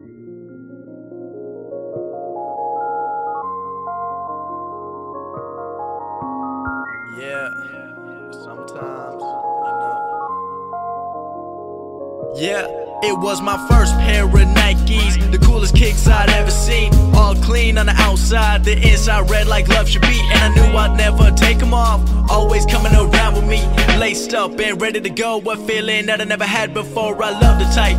Yeah, sometimes, you know. Yeah, it was my first pair of Nikes, the coolest kicks I'd ever seen. All clean on the outside, the inside red like love should be. And I knew I'd never take them off, always coming around with me. Laced up and ready to go, a feeling that I never had before. I love the type.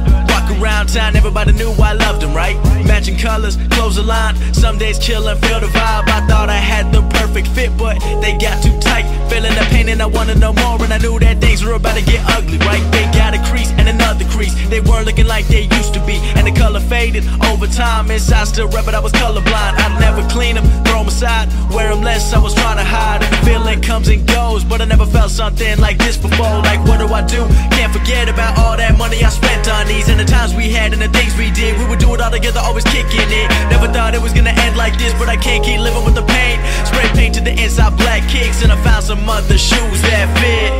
Around town, everybody knew I loved them, right? Matching colors, clothes aligned. Some days chill and feel the vibe. I thought I had the perfect fit, but they got too tight. Feeling the pain and I wanted no more. And I knew that things were about to get ugly, right? They got a crease and another crease. They weren't looking like they used to be. And the color faded over time. Inside still rep it, I was colorblind. I'd never clean them, throw them aside. Wear them less, I was trying to hide. Feeling comes and goes, but I never felt something like this before. Like, what do? Can't forget about all that money I spent on these. And the times we had and the things we did, we would do it all together, always kicking it. Never thought it was gonna end like this, but I can't keep living with the pain. Spray painted the inside black kicks, and I found some other shoes that fit.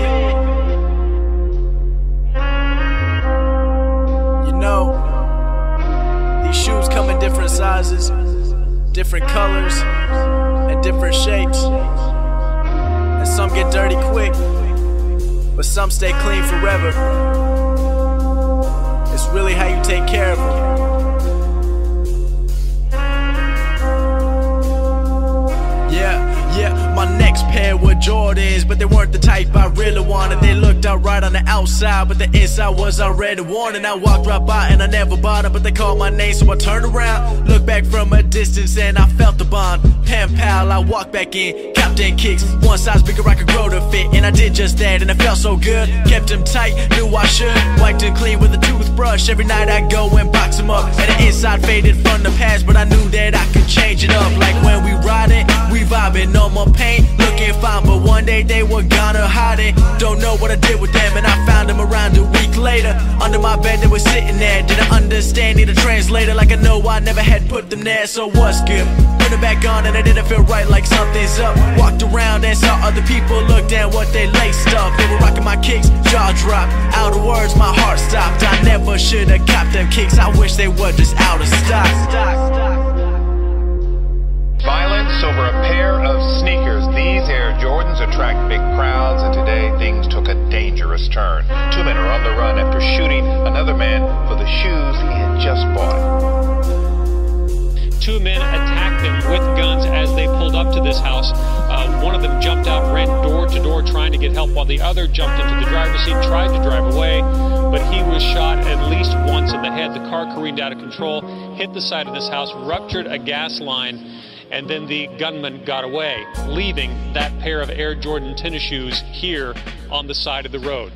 You know, these shoes come in different sizes, different colors, and different shapes. And some get dirty quick, but some stay clean forever. It's really how you take care of them. Yeah, my next pair were Jordans, but they weren't the type I really wanted. They looked alright on the outside, but the inside was already worn. And I walked right by and I never bought them, but they called my name, so I turned around, looked back from a distance, and I felt the bond. Pen pal, I walked back in. Captain Kicks, one size bigger, I could grow to fit. And I did just that, and it felt so good. Kept them tight, knew I should. Wiped them clean with a toothbrush. Every night I go and box them up. And the inside faded from the past, but I knew that I could change it up. Like when we riding, we vibing, no more pain. Looking fine, but one day they were gonna hide it. Don't know what I did with them, and I found them around a week later. Under my bed they were sitting there. Didn't understand, need a translator. Like I know I never had put them there, so what's good? Put it back on and I didn't feel right, like something's up. Walked around and saw other people looked at what they laced up. They were rocking my kicks, jaw dropped. Out of words, my heart stopped. I never should have copped them kicks. I wish they were just out of stock. Violence over a pair of sneakers. These Air Jordans attract big crowds, and today things took a dangerous turn. 2 men are on the run after shooting another man for the shoes he had just bought. 2 men attacked them with guns as they pulled up to this house. One of them jumped out, ran door to door trying to get help, while the other jumped into the driver's seat, tried to drive away, but he was shot at least once in the head. The car careened out of control, hit the side of this house, ruptured a gas line, and then the gunman got away, leaving that pair of Air Jordan tennis shoes here on the side of the road.